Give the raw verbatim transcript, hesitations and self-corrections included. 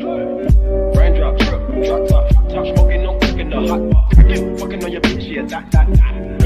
Raindrop, drip, drop top, top smoking, no cooking the hot pot. Fucking on your bitch, yeah, that, that, that.